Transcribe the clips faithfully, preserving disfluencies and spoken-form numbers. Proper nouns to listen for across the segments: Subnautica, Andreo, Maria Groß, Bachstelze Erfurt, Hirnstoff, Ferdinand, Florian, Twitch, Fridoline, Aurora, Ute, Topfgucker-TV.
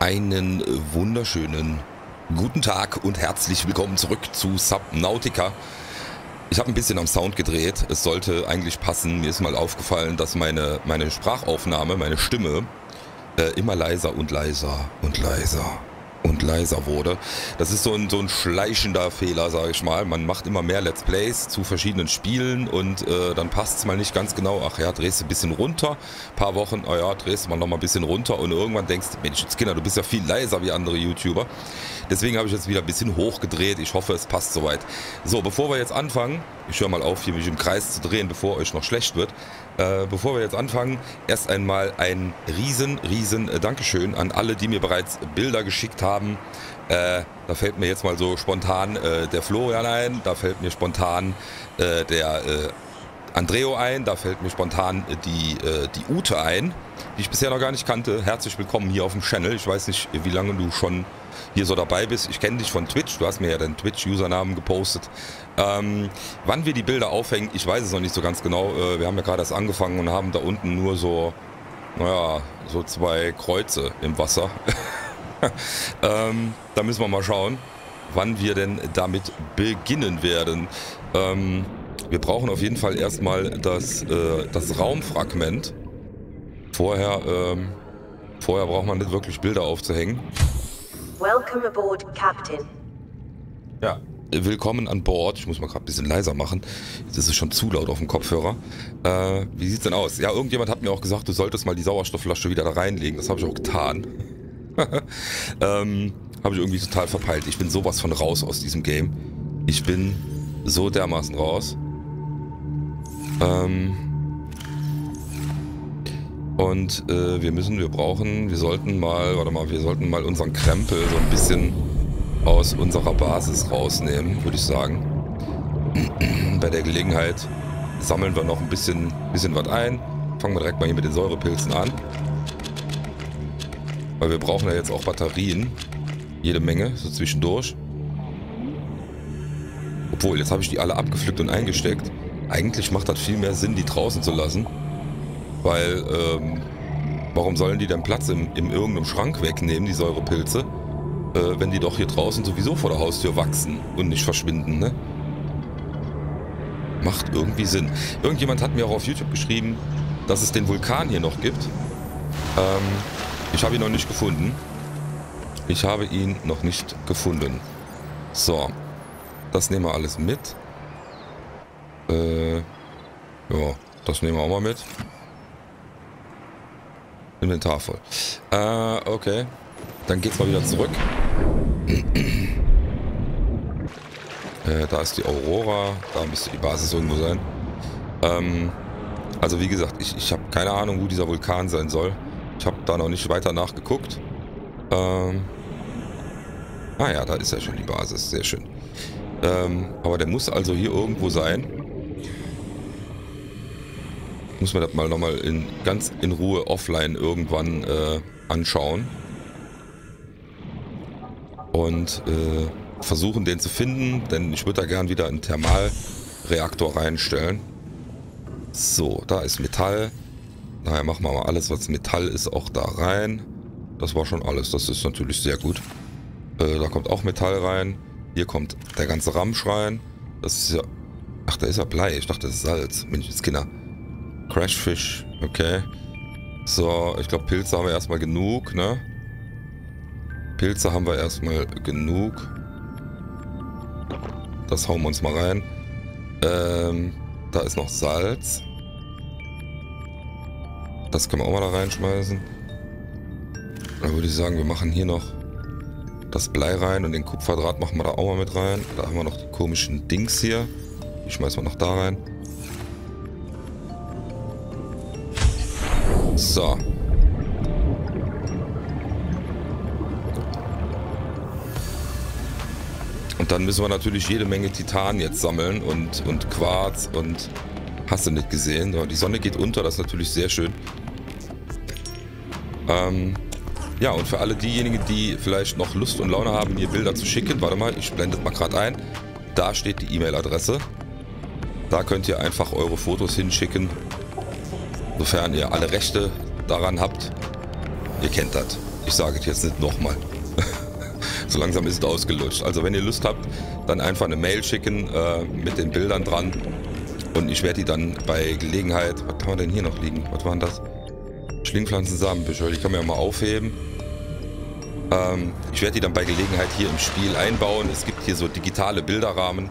Einen wunderschönen guten Tag und herzlich willkommen zurück zu Subnautica. Ich habe ein bisschen am Sound gedreht. Es sollte eigentlich passen. Mir ist mal aufgefallen, dass meine, meine Sprachaufnahme, meine Stimme äh, immer leiser und leiser und leiser und leiser wurde. Das ist so ein, so ein schleichender Fehler, sage ich mal. Man macht immer mehr Let's Plays zu verschiedenen Spielen und äh, dann passt es mal nicht ganz genau. Ach ja, drehst du ein bisschen runter, ein paar Wochen, oh ja, drehst du mal nochmal ein bisschen runter und irgendwann denkst du, Mensch, Kinder, du bist ja viel leiser wie andere YouTuber. Deswegen habe ich jetzt wieder ein bisschen hochgedreht. Ich hoffe, es passt soweit. So, bevor wir jetzt anfangen, ich höre mal auf, hier mich im Kreis zu drehen, bevor euch noch schlecht wird. Äh, bevor wir jetzt anfangen, erst einmal ein riesen, riesen äh, Dankeschön an alle, die mir bereits Bilder geschickt haben. Äh, da fällt mir jetzt mal so spontan äh, der Florian ein, da fällt mir spontan äh, der äh, Andreo ein, da fällt mir spontan äh, die, äh, die Ute ein, die ich bisher noch gar nicht kannte. Herzlich willkommen hier auf dem Channel. Ich weiß nicht, wie lange du schon hier so dabei bist. Ich kenne dich von Twitch. Du hast mir ja deinen Twitch-Usernamen gepostet. Ähm, wann wir die Bilder aufhängen, ich weiß es noch nicht so ganz genau. Äh, wir haben ja gerade erst angefangen und haben da unten nur so, naja, so zwei Kreuze im Wasser. ähm, da müssen wir mal schauen, wann wir denn damit beginnen werden. Ähm, wir brauchen auf jeden Fall erstmal das, äh, das Raumfragment. Vorher, ähm, vorher braucht man nicht wirklich Bilder aufzuhängen. Welcome aboard, Captain. Ja, willkommen an Bord. Ich muss mal gerade ein bisschen leiser machen. Das ist schon zu laut auf dem Kopfhörer. Äh, wie sieht's denn aus? Ja, irgendjemand hat mir auch gesagt, du solltest mal die Sauerstoffflasche wieder da reinlegen. Das habe ich auch getan. ähm, habe ich irgendwie total verpeilt. Ich bin sowas von raus aus diesem Game. Ich bin so dermaßen raus. Ähm... Und äh, wir müssen, wir brauchen, wir sollten mal, warte mal, wir sollten mal unseren Krempel so ein bisschen aus unserer Basis rausnehmen, würde ich sagen. Bei der Gelegenheit sammeln wir noch ein bisschen, bisschen was ein. Fangen wir direkt mal hier mit den Säurepilzen an. Weil wir brauchen ja jetzt auch Batterien. Jede Menge, so zwischendurch. Obwohl, jetzt habe ich die alle abgepflückt und eingesteckt. Eigentlich macht das viel mehr Sinn, die draußen zu lassen. Weil, ähm, warum sollen die denn Platz in, in irgendeinem Schrank wegnehmen, die Säurepilze, äh, wenn die doch hier draußen sowieso vor der Haustür wachsen und nicht verschwinden, ne? Macht irgendwie Sinn. Irgendjemand hat mir auch auf YouTube geschrieben, dass es den Vulkan hier noch gibt. Ähm, ich habe ihn noch nicht gefunden. Ich habe ihn noch nicht gefunden. So, das nehmen wir alles mit. Äh, ja, das nehmen wir auch mal mit. Inventar voll. Äh, okay. Dann geht's mal wieder zurück. äh, da ist die Aurora. Da müsste die Basis irgendwo sein. Ähm, also wie gesagt, ich, ich habe keine Ahnung, wo dieser Vulkan sein soll. Ich habe da noch nicht weiter nachgeguckt. Ähm, ah ja, da ist ja schon die Basis. Sehr schön. Ähm, aber der muss also hier irgendwo sein. Muss man das mal nochmal in, ganz in Ruhe offline irgendwann äh, anschauen. Und äh, versuchen, den zu finden, denn ich würde da gern wieder einen Thermalreaktor reinstellen. So, da ist Metall. Daher machen wir mal alles, was Metall ist, auch da rein. Das war schon alles, das ist natürlich sehr gut. Äh, da kommt auch Metall rein. Hier kommt der ganze Ramsch rein. Das ist ja... Ach, da ist ja Blei. Ich dachte, das ist Salz. Mensch, das Kinder... Crashfish, okay. So, ich glaube, Pilze haben wir erstmal genug, ne? Pilze haben wir erstmal genug. Das hauen wir uns mal rein. Ähm, da ist noch Salz. Das können wir auch mal da reinschmeißen. Dann würde ich sagen, wir machen hier noch das Blei rein und den Kupferdraht machen wir da auch mal mit rein. Da haben wir noch die komischen Dings hier. Die schmeißen wir noch da rein. So. Und dann müssen wir natürlich jede Menge Titan jetzt sammeln und, und Quarz und hast du nicht gesehen. Die Sonne geht unter, das ist natürlich sehr schön. Ähm, ja, und für alle diejenigen, die vielleicht noch Lust und Laune haben, mir Bilder zu schicken, warte mal, ich blende mal gerade ein. Da steht die E-Mail-Adresse. Da könnt ihr einfach eure Fotos hinschicken. Sofern ihr alle Rechte daran habt, ihr kennt das. Ich sage es jetzt nicht nochmal. So langsam ist es ausgelutscht. Also wenn ihr Lust habt, dann einfach eine Mail schicken äh, mit den Bildern dran. Und ich werde die dann bei Gelegenheit... Was haben wir denn hier noch liegen? Was waren das? Schlingpflanzen, Samenbüschel. Die kann man ja mal aufheben. Ähm, ich werde die dann bei Gelegenheit hier im Spiel einbauen. Es gibt hier so digitale Bilderrahmen.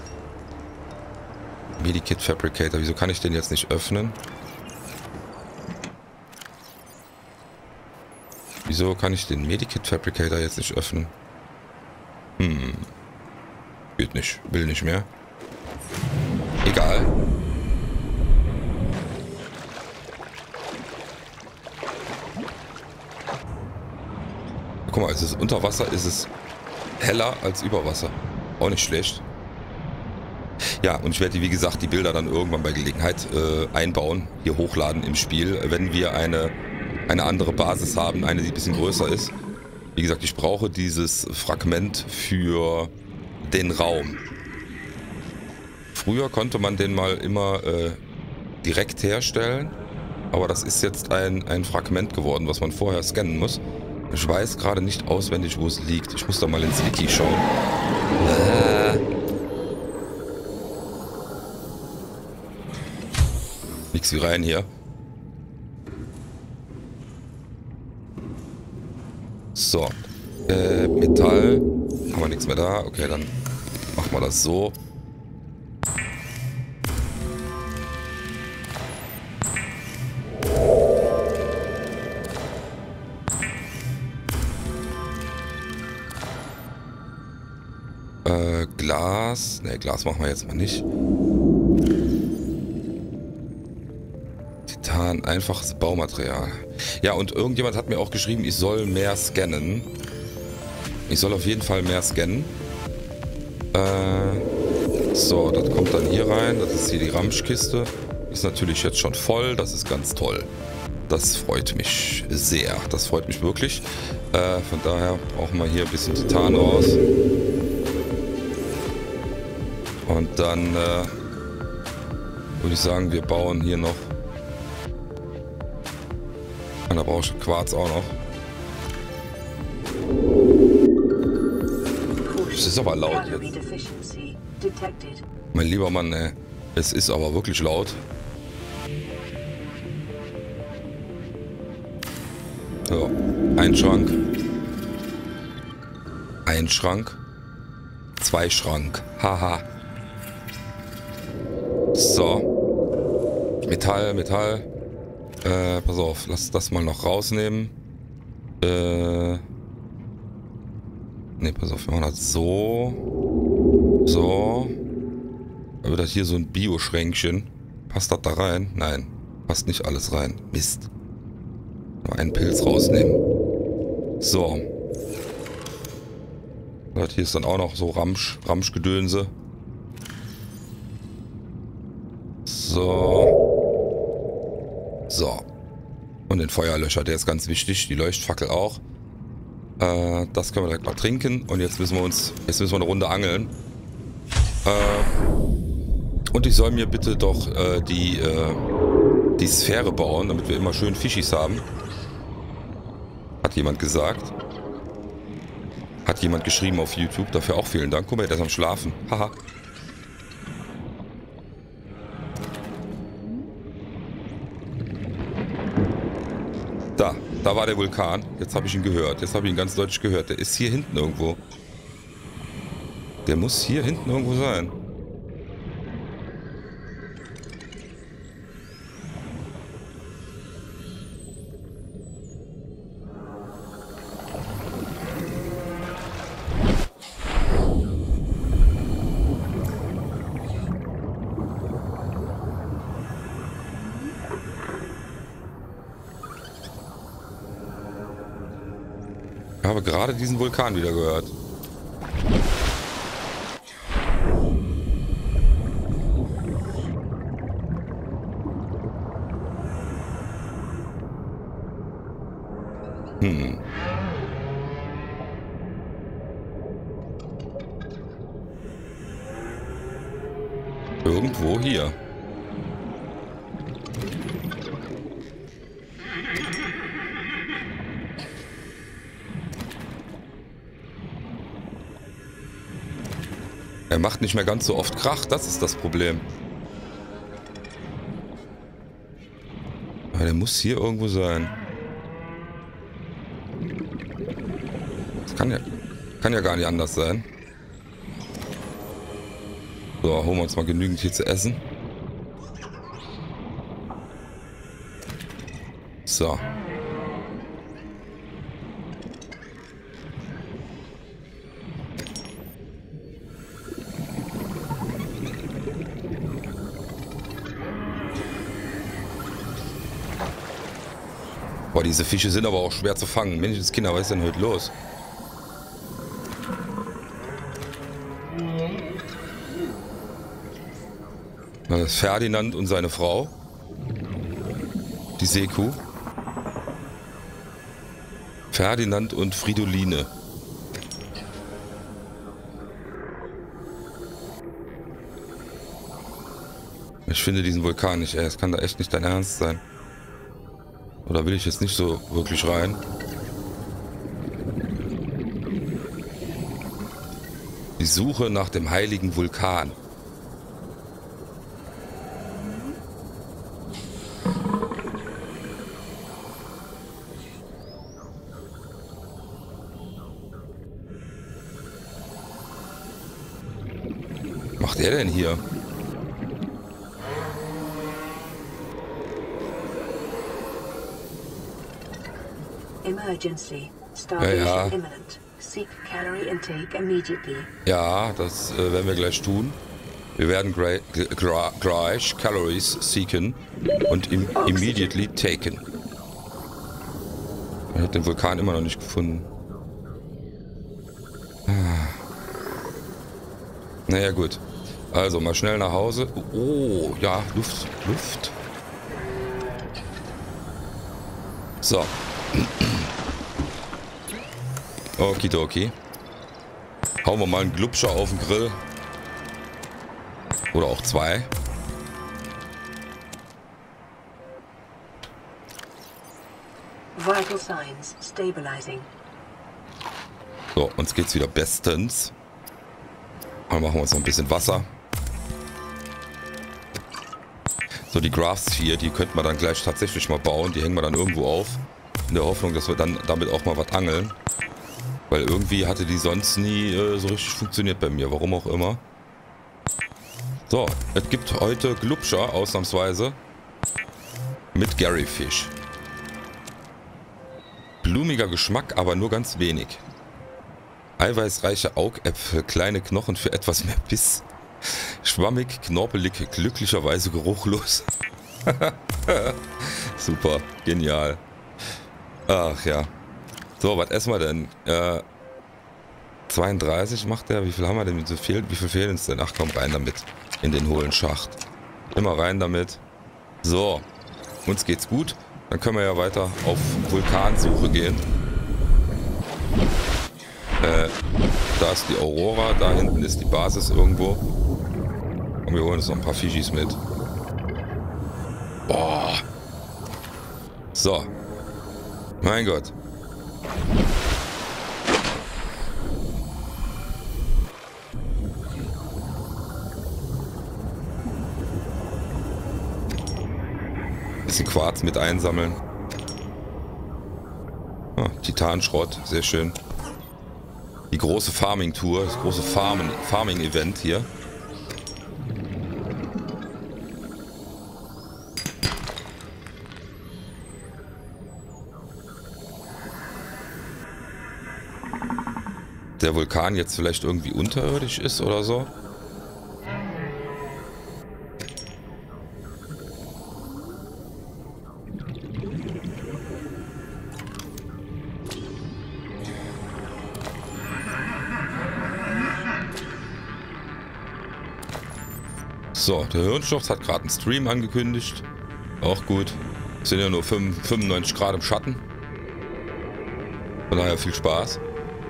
Medikit Fabricator. Wieso kann ich den jetzt nicht öffnen? Wieso kann ich den Medikit Fabricator jetzt nicht öffnen? Hm. Geht nicht. Will nicht mehr. Egal. Guck mal, es ist unter Wasser, ist es heller als über Wasser. Auch nicht schlecht. Ja, und ich werde, wie gesagt, die Bilder dann irgendwann bei Gelegenheit äh, einbauen, hier hochladen im Spiel, wenn wir eine, eine andere Basis haben, eine, die ein bisschen größer ist. Wie gesagt, ich brauche dieses Fragment für den Raum. Früher konnte man den mal immer äh, direkt herstellen, aber das ist jetzt ein, ein Fragment geworden, was man vorher scannen muss. Ich weiß gerade nicht auswendig, wo es liegt. Ich muss da mal ins Wiki schauen. Äh. Nix wie rein hier. So. Äh, Metall. Haben wir nichts mehr da. Okay, dann machen wir das so. Glas. Ne, Glas machen wir jetzt mal nicht. Titan, einfaches Baumaterial. Ja, und irgendjemand hat mir auch geschrieben, ich soll mehr scannen. Ich soll auf jeden Fall mehr scannen. Äh, so, das kommt dann hier rein. Das ist hier die Ramschkiste. Ist natürlich jetzt schon voll. Das ist ganz toll. Das freut mich sehr. Das freut mich wirklich. Äh, von daher brauchen wir hier ein bisschen Titan raus. Und dann äh, würde ich sagen, wir bauen hier noch. Und da brauche ich Quarz auch noch. Es ist aber laut jetzt. Mein lieber Mann, ey, es ist aber wirklich laut. So, ein Schrank. Ein Schrank. Zwei Schrank. Haha. So, Metall, Metall, äh, pass auf, lass das mal noch rausnehmen, äh, ne, pass auf, wir machen das so, so, dann wird das hier so ein Bio-Schränkchen, passt das da rein? Nein, passt nicht alles rein, Mist, nur einen Pilz rausnehmen, so, das hier ist dann auch noch so Ramsch, Ramschgedönse. So. So. Und den Feuerlöscher, der ist ganz wichtig. Die Leuchtfackel auch. Äh, das können wir direkt mal trinken. Und jetzt müssen wir uns, jetzt müssen wir eine Runde angeln. Äh, und ich soll mir bitte doch äh, die, äh, die Sphäre bauen, damit wir immer schön Fischis haben. Hat jemand gesagt. Hat jemand geschrieben auf YouTube. Dafür auch vielen Dank. Guck mal, der ist am Schlafen. Haha. Da, da war der Vulkan. Jetzt habe ich ihn gehört. Jetzt habe ich ihn ganz deutlich gehört. Der ist hier hinten irgendwo. Der muss hier hinten irgendwo sein. Gerade diesen Vulkan wieder gehört. Hm. Irgendwo hier. Er macht nicht mehr ganz so oft Krach, das ist das Problem. Aber der muss hier irgendwo sein. Das kann ja, kann ja gar nicht anders sein. So, holen wir uns mal genügend hier zu essen. So. Boah, diese Fische sind aber auch schwer zu fangen. Menschenskinder, Kinder, was ist denn heute los? Das ist Ferdinand und seine Frau. Die Seekuh. Ferdinand und Fridoline. Ich finde diesen Vulkan nicht, ey. Es kann da echt nicht dein Ernst sein. Oder will ich jetzt nicht so wirklich rein? Die Suche nach dem heiligen Vulkan. Was macht er denn hier? Ja, ja. Ja, das äh, werden wir gleich tun. Wir werden gleich Calories seeken und im immediately taken. Ich habe den Vulkan immer noch nicht gefunden. Naja, gut. Also, mal schnell nach Hause. Oh, ja, Luft, Luft. So. Okidoki. Hauen wir mal einen Glubscher auf den Grill. Oder auch zwei. Vital signs stabilizing. So, uns geht's wieder bestens. Dann machen wir uns noch ein bisschen Wasser. So, die Graphs hier, die könnten wir dann gleich tatsächlich mal bauen. Die hängen wir dann irgendwo auf. In der Hoffnung, dass wir dann damit auch mal was angeln. Weil irgendwie hatte die sonst nie äh, so richtig funktioniert bei mir. Warum auch immer. So, es gibt heute Glubscher ausnahmsweise. Mit Garyfish. Blumiger Geschmack, aber nur ganz wenig. Eiweißreiche Augäpfel, kleine Knochen für etwas mehr Biss. Schwammig, knorpelig, glücklicherweise geruchlos. Super, genial. Ach ja. So, was essen wir denn? Äh, zweiunddreißig macht der. Wie viel haben wir denn? Wie viel fehlen uns denn? Ach komm, rein damit. In den hohlen Schacht. Immer rein damit. So. Uns geht's gut. Dann können wir ja weiter auf Vulkansuche gehen. Äh, da ist die Aurora. Da hinten ist die Basis irgendwo. Und wir holen uns noch ein paar Fischis mit. Boah. So. Mein Gott. Bisschen Quarz mit einsammeln. Oh, Titanschrott, sehr schön. Die große Farming-Tour, das große Farmen, Farming-Event hier. Der Vulkan jetzt vielleicht irgendwie unterirdisch ist oder so. So, der Hirnstoff hat gerade einen Stream angekündigt. Auch gut. Sind ja nur fünfundneunzig Grad im Schatten. Von daher viel Spaß.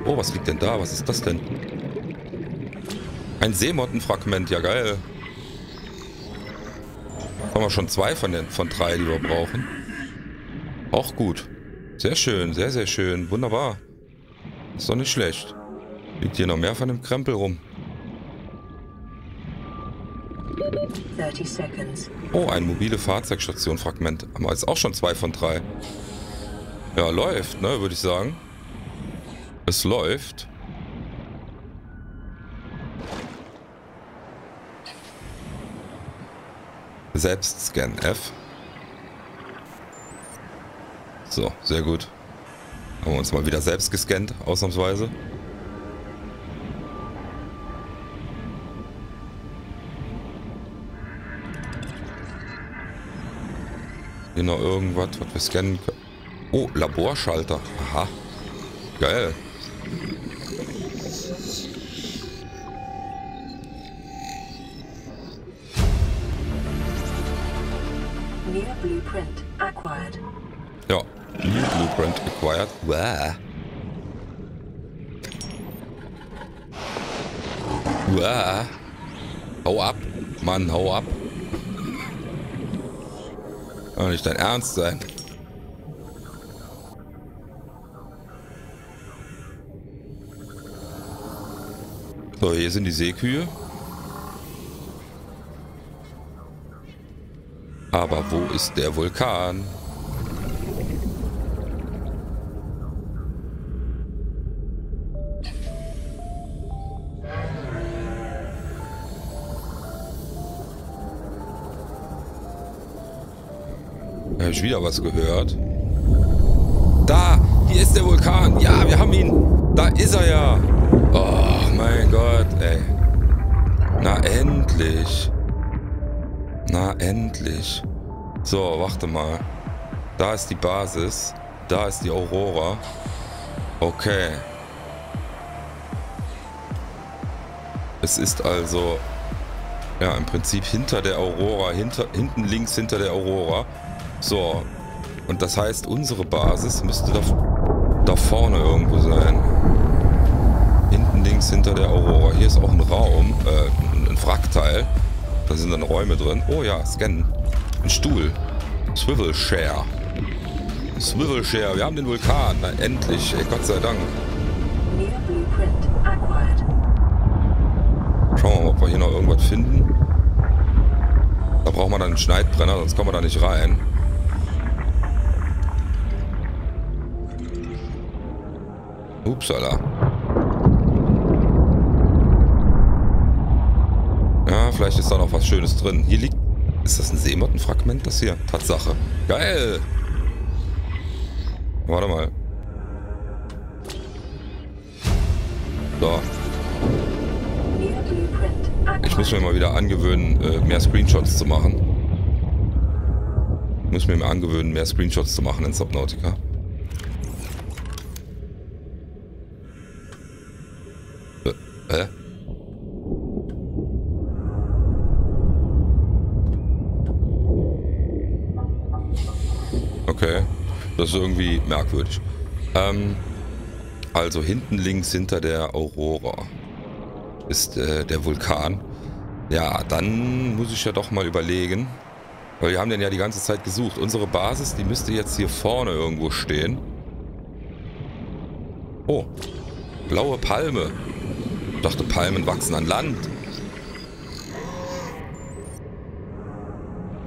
Oh, was liegt denn da? Was ist das denn? Ein Seemottenfragment, ja geil. Haben wir schon zwei von den von drei, die wir brauchen. Auch gut. Sehr schön, sehr, sehr schön. Wunderbar. Ist doch nicht schlecht. Liegt hier noch mehr von dem Krempel rum. Oh, ein mobile Fahrzeugstation-Fragment. Haben wir jetzt auch schon zwei von drei. Ja, läuft, ne, würde ich sagen. Es läuft. Selbstscan F. So, sehr gut. Haben wir uns mal wieder selbst gescannt, ausnahmsweise. Hier noch irgendwas, was wir scannen können. Oh, Laborschalter. Aha. Geil. New Blueprint acquired. Ja, New Blueprint acquired. Wow. Wow. Hau ab, Mann, hau ab. Kann nicht dein Ernst sein. So, hier sind die Seekühe. Aber wo ist der Vulkan? Da habe ich wieder was gehört. Da! Hier ist der Vulkan! Ja, wir haben ihn! Da ist er ja! Oh mein Gott, ey. Na endlich. Na endlich. So, warte mal. Da ist die Basis. Da ist die Aurora. Okay. Es ist also... ja, im Prinzip hinter der Aurora. Hinter, hinten links hinter der Aurora. So. Und das heißt, unsere Basis müsste da, da vorne irgendwo sein. Hinten links hinter der Aurora. Hier ist auch ein Raum. Äh, ein Wrackteil. Da sind dann Räume drin. Oh ja, scannen. Ein Stuhl. Swivel Share. Swivel Share. Wir haben den Vulkan. Na, endlich. Ey, Gott sei Dank. Schauen wir mal, ob wir hier noch irgendwas finden. Da braucht man dann einen Schneidbrenner, sonst kommen wir da nicht rein. Upsala. Ja, vielleicht ist da noch was Schönes drin. Hier liegt... ist das ein Seemottenfragment, das hier? Tatsache. Geil! Warte mal. So. Ich muss mir mal wieder angewöhnen, mehr Screenshots zu machen. Ich muss mir mal angewöhnen, mehr Screenshots zu machen in Subnautica. Hä? Okay, das ist irgendwie merkwürdig. Ähm, also hinten links hinter der Aurora ist äh, der Vulkan. Ja, dann muss ich ja doch mal überlegen, weil wir haben den ja die ganze Zeit gesucht. Unsere Basis, die müsste jetzt hier vorne irgendwo stehen. Oh, blaue Palme. Ich dachte, Palmen wachsen an Land.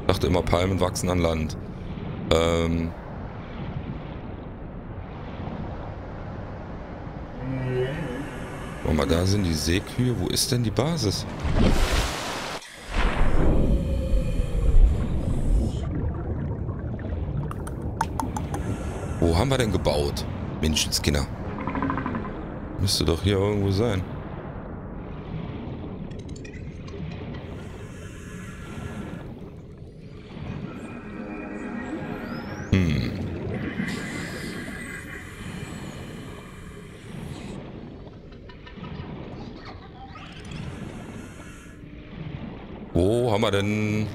Ich dachte immer, Palmen wachsen an Land. Ähm. Guck mal, da sind die Seekühe. Wo ist denn die Basis? Wo haben wir denn gebaut? Menschenskinder. Müsste doch hier irgendwo sein. Wo haben wir denn,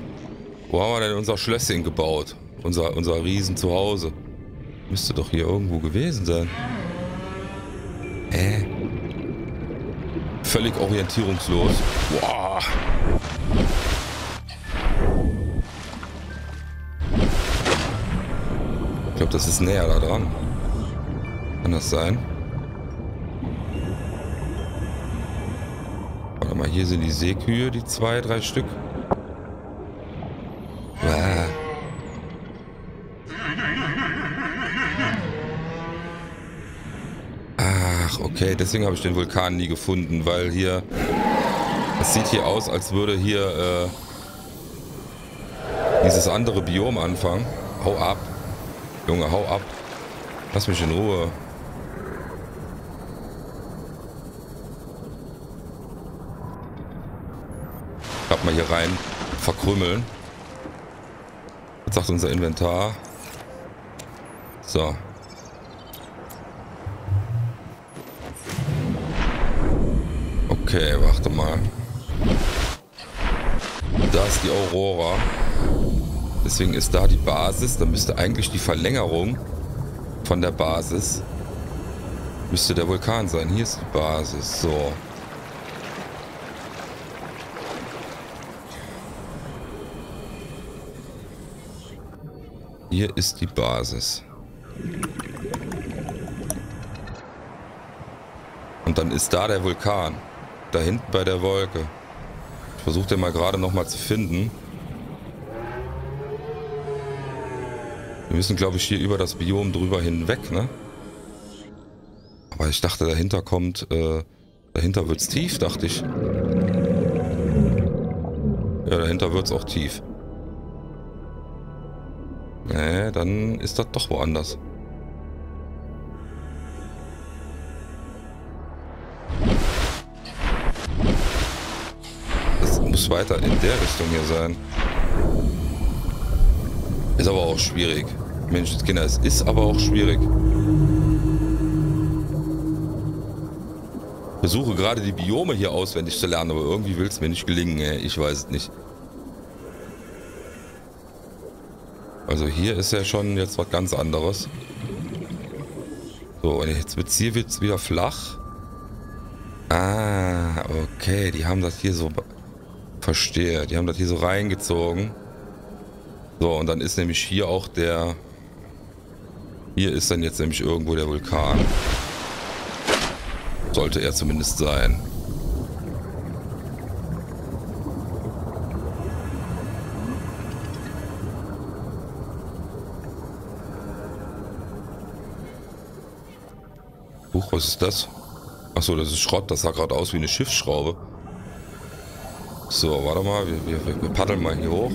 wo haben wir denn unser Schlösschen gebaut? Unser, unser Riesen Zuhause. Müsste doch hier irgendwo gewesen sein. Hä? Äh. Völlig orientierungslos. Boah. Ich glaube, das ist näher da dran. Kann das sein? Warte mal, hier sind die Seekühe, die zwei, drei Stück. Ach, okay, deswegen habe ich den Vulkan nie gefunden, weil hier... Es sieht hier aus, als würde hier äh, dieses andere Biom anfangen. Hau ab. Junge, hau ab. Lass mich in Ruhe. Grab mal hier rein. Verkrümeln. Jetzt sagt unser Inventar. So. Okay, warte mal. Da ist die Aurora. Deswegen ist da die Basis. Da müsste eigentlich die Verlängerung von der Basis. Müsste der Vulkan sein. Hier ist die Basis. So. Hier ist die Basis. Und dann ist da der Vulkan. Da hinten bei der Wolke. Ich versuche den mal gerade nochmal zu finden. Wir müssen, glaube ich, hier über das Biom drüber hinweg, ne? Aber ich dachte, dahinter kommt... Äh, dahinter wird's tief, dachte ich. Ja, dahinter wird's auch tief. Nee, dann ist das doch woanders. Das muss weiter in der Richtung hier sein. Ist aber auch schwierig. Mensch, Kinder, es ist aber auch schwierig. Ich versuche gerade die Biome hier auswendig zu lernen, aber irgendwie will es mir nicht gelingen, ey. Ich weiß es nicht. Also hier ist ja schon jetzt was ganz anderes. So, und jetzt wird's hier wird's wieder flach. Ah, okay, die haben das hier so... Verstehe, die haben das hier so reingezogen. So, und dann ist nämlich hier auch der... Hier ist dann jetzt nämlich irgendwo der Vulkan. Sollte er zumindest sein. Huch, was ist das? Achso, das ist Schrott. Das sah gerade aus wie eine Schiffsschraube. So, warte mal. Wir, wir, wir paddeln mal hier hoch.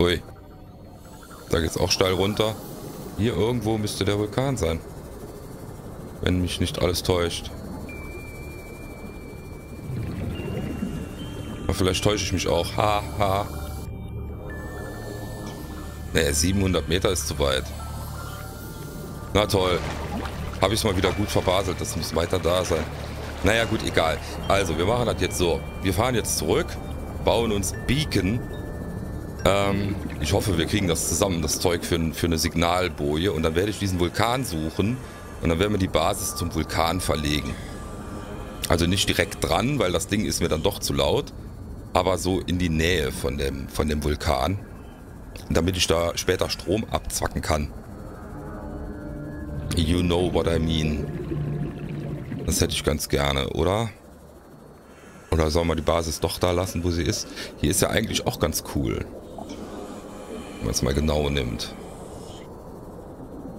Ui. Da geht's auch steil runter. Hier irgendwo müsste der Vulkan sein. Wenn mich nicht alles täuscht. Aber vielleicht täusche ich mich auch. Ha, ha. Ne, siebenhundert Meter ist zu weit. Na toll. Habe ich es mal wieder gut verbaselt. Das muss weiter da sein. Naja, gut, egal. Also, wir machen das jetzt so. Wir fahren jetzt zurück, bauen uns Beacon. Ähm, ich hoffe, wir kriegen das zusammen, das Zeug für, für eine Signalboje. Und dann werde ich diesen Vulkan suchen. Und dann werden wir die Basis zum Vulkan verlegen. Also nicht direkt dran, weil das Ding ist mir dann doch zu laut. Aber so in die Nähe von dem, von dem Vulkan. Damit ich da später Strom abzwacken kann. You know what I mean. Das hätte ich ganz gerne, oder? Oder sollen wir die Basis doch da lassen, wo sie ist? Hier ist ja eigentlich auch ganz cool. Wenn man es mal genau nimmt.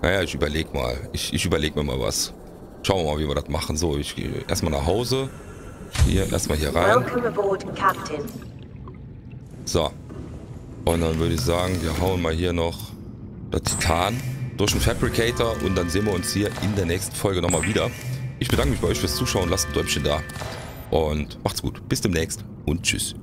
Naja, ich überlege mal. Ich, ich überlege mir mal was. Schauen wir mal, wie wir das machen. So, ich gehe erstmal nach Hause. Hier, erstmal hier rein. So. Und dann würde ich sagen, wir hauen mal hier noch das Titan durch den Fabricator und dann sehen wir uns hier in der nächsten Folge nochmal wieder. Ich bedanke mich bei euch fürs Zuschauen, lasst ein Däumchen da und macht's gut. Bis demnächst und tschüss.